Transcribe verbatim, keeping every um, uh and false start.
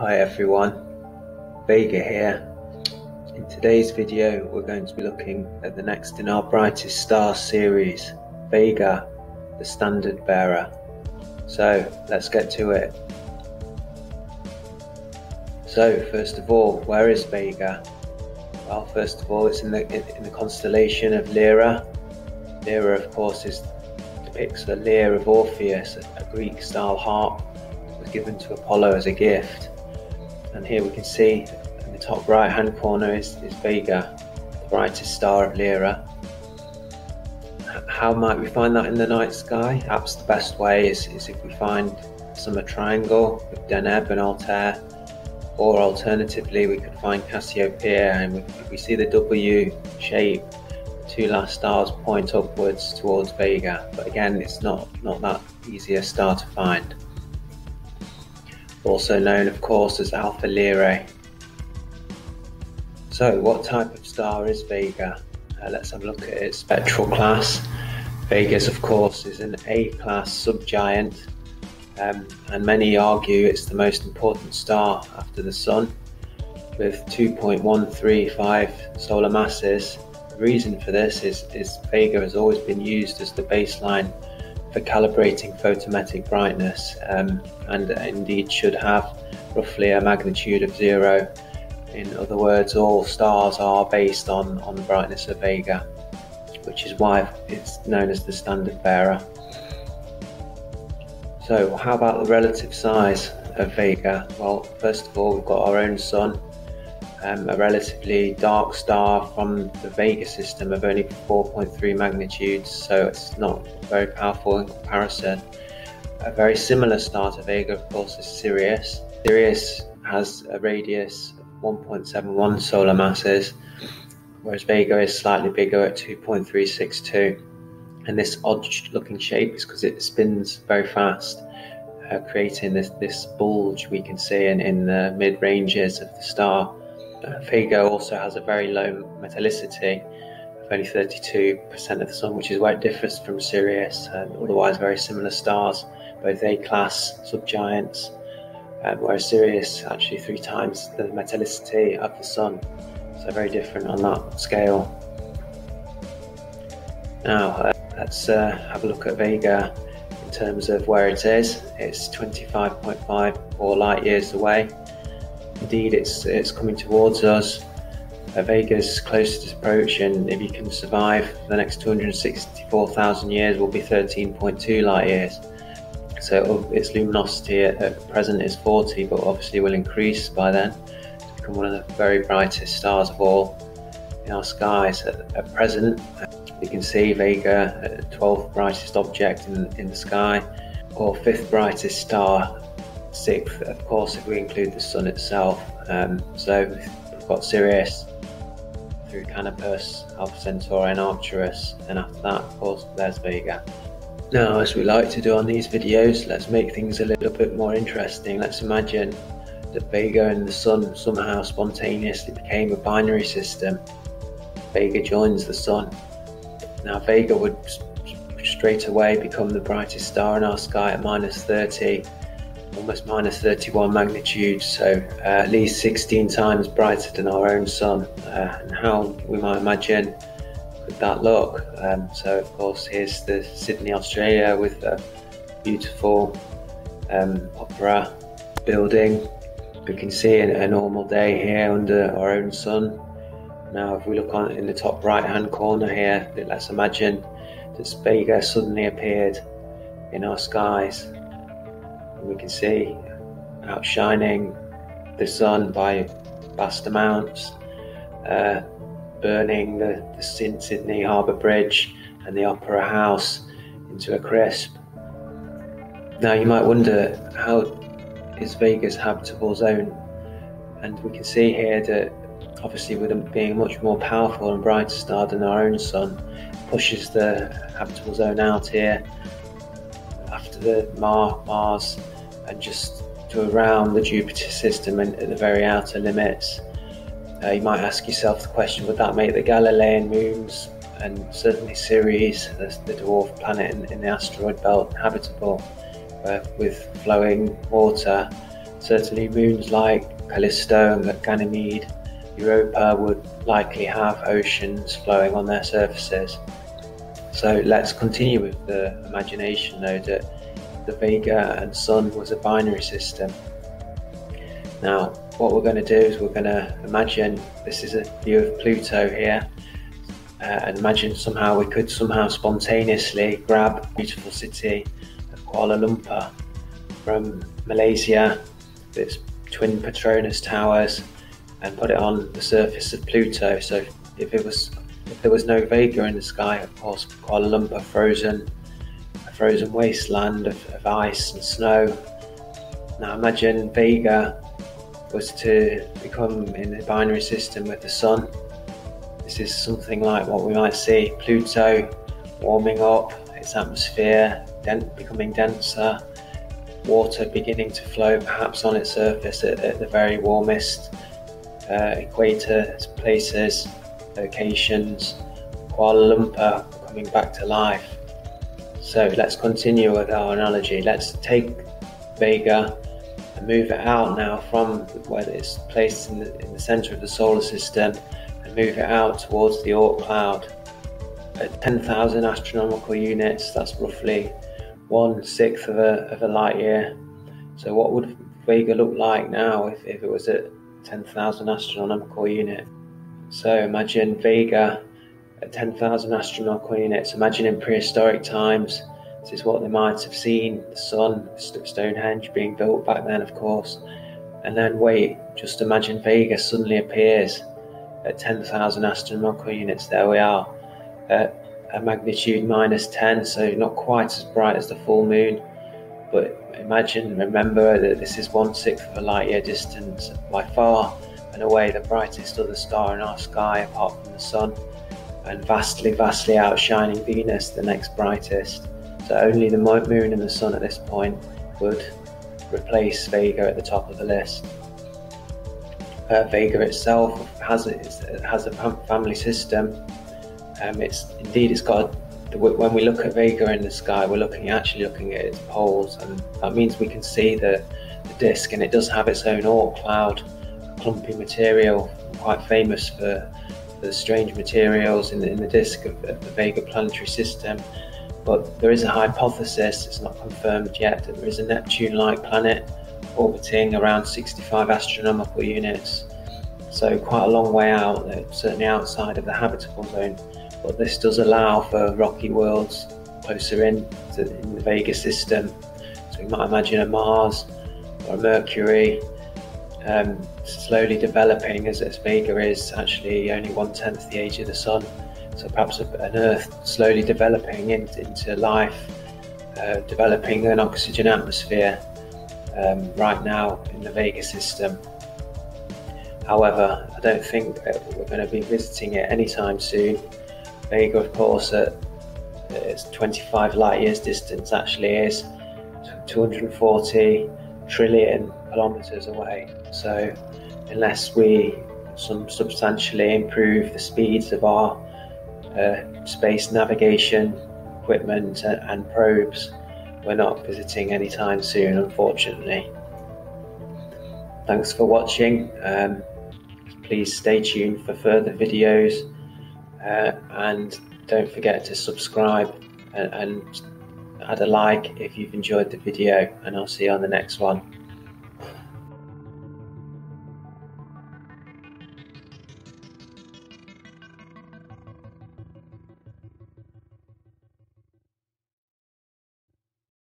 Hi everyone, Vega here. In today's video we're going to be looking at the next in our brightest star series, Vega, the standard bearer. So let's get to it. So first of all, where is Vega? Well, first of all, it's in the, in the constellation of Lyra. Lyra of course is, depicts the lyre of Orpheus, a Greek style harp that was given to Apollo as a gift. And here we can see in the top right hand corner is, is Vega, the brightest star of Lyra. How might we find that in the night sky? Perhaps the best way is, is if we find a summer triangle with Deneb and Altair, or alternatively we could find Cassiopeia, and we, if we see the W shape, the two last stars point upwards towards Vega, but again it's not, not that easy a star to find. Also known of course as Alpha Lyrae. So what type of star is Vega? Uh, let's have a look at its spectral class. Vega of course is an A class subgiant, um, and many argue it's the most important star after the Sun with two point one three five solar masses. The reason for this is, is Vega has always been used as the baseline for calibrating photometric brightness, um, and indeed should have roughly a magnitude of zero. In other words, all stars are based on, on the brightness of Vega, which is why it's known as the standard bearer. So how about the relative size of Vega? Well, first of all, we've got our own Sun, um, a relatively dark star from the Vega system of only four point three magnitudes, so it's not very powerful in comparison. A very similar star to Vega, of course, is Sirius. Sirius has a radius of one point seven one solar masses, whereas Vega is slightly bigger at two point three six two. And this odd-looking shape is because it spins very fast, uh, creating this, this bulge we can see in, in the mid-ranges of the star. Uh, Vega also has a very low metallicity, only thirty-two percent of the Sun, which is where it differs from Sirius and otherwise very similar stars, both A class subgiants, um, whereas Sirius actually three times the metallicity of the Sun, so very different on that scale. Now uh, let's uh, have a look at Vega in terms of where it is. It's twenty-five point five four light years away. Indeed, it's, it's coming towards us. Uh, Vega's closest approach, and if you can survive the next two hundred sixty-four thousand years, will be thirteen point two light years. So its luminosity at, at present is forty, but obviously will increase by then to become one of the very brightest stars of all in our skies. At, at present, we can see Vega, uh, twelfth brightest object in, in the sky, or fifth brightest star, sixth, of course, if we include the Sun itself. Um, so we've got Sirius, through Canopus, Alpha Centauri and Arcturus, and after that of course there's Vega. Now, as we like to do on these videos, let's make things a little bit more interesting. Let's imagine that Vega and the Sun somehow spontaneously became a binary system. Vega joins the Sun. Now Vega would straight away become the brightest star in our sky at minus thirty, almost minus thirty-one magnitude, so uh, at least sixteen times brighter than our own Sun. Uh, and how, we might imagine, could that look? Um, so of course here's the Sydney, Australia, with a beautiful um, opera building. We can see a, a normal day here under our own Sun. Now if we look on in the top right hand corner here, let's imagine that Vega suddenly appeared in our skies. We can see outshining the Sun by vast amounts, uh, burning the, the Sydney Harbour Bridge and the Opera House into a crisp. Now you might wonder, how is Vega's habitable zone? And we can see here that obviously with it being a much more powerful and brighter star than our own Sun, pushes the habitable zone out here after the Mar Mars and just to around the Jupiter system and at the very outer limits. Uh, you might ask yourself the question, would that make the Galilean moons and certainly Ceres, the, the dwarf planet in, in the asteroid belt, habitable, uh, with flowing water Certainly moons like Callisto and Ganymede, Europa would likely have oceans flowing on their surfaces. So let's continue with the imagination though that the Vega and Sun was a binary system. Now what we're going to do is we're going to imagine this is a view of Pluto here, uh, and imagine somehow we could somehow spontaneously grab the beautiful city of Kuala Lumpur from Malaysia with its twin Petronas towers and put it on the surface of Pluto. So if it was if there was no Vega in the sky, of course Kuala Lumpur frozen a frozen wasteland of, of ice and snow. Now imagine Vega was to become in the binary system with the Sun. This is something like what we might see Pluto warming up, its atmosphere den- becoming denser, water beginning to flow perhaps on its surface at, at the very warmest uh, equator places, locations, Kuala Lumpur coming back to life. So let's continue with our analogy. Let's take Vega and move it out now from where it's placed in the, in the centre of the solar system and move it out towards the Oort cloud. At ten thousand astronomical units, that's roughly one sixth of a, of a light year. So what would Vega look like now if, if it was at ten thousand astronomical unit? So imagine Vega at ten thousand astronomical units. Imagine in prehistoric times, this is what they might have seen, the Sun, Stonehenge being built back then, of course. And then wait, just imagine Vega suddenly appears at ten thousand astronomical units. There we are. Uh, A magnitude minus ten, so not quite as bright as the full moon, but imagine, remember that this is one sixth of a light year distance, by far and away the brightest other star in our sky apart from the Sun, and vastly vastly outshining Venus, the next brightest. So only the moon and the Sun at this point would replace Vega at the top of the list. Uh, Vega itself has a, it has a family system. Um, it's indeed it's got a, when we look at Vega in the sky, we're looking actually looking at its poles, and that means we can see the, the disk, and it does have its own Oort cloud, a clumpy material, quite famous for, for the strange materials in the, in the disk of, of the Vega planetary system. But there is a hypothesis, it's not confirmed yet, that there is a Neptune-like planet orbiting around sixty-five astronomical units, so quite a long way out, certainly outside of the habitable zone. But this does allow for rocky worlds closer in to, in the Vega system. So you might imagine a Mars or a Mercury um, slowly developing as, as Vega is actually only one-tenth the age of the Sun. So perhaps an Earth slowly developing in, into life, uh, developing an oxygen atmosphere um, right now in the Vega system. However, I don't think that we're going to be visiting it anytime soon. Vega, of course, at its twenty-five light years distance, actually is two hundred forty trillion kilometers away. So unless we some substantially improve the speeds of our uh, space navigation equipment and probes, we're not visiting anytime soon, unfortunately. Thanks for watching. Um, please stay tuned for further videos. Uh, and don't forget to subscribe and, and add a like if you've enjoyed the video, and I'll see you on the next one.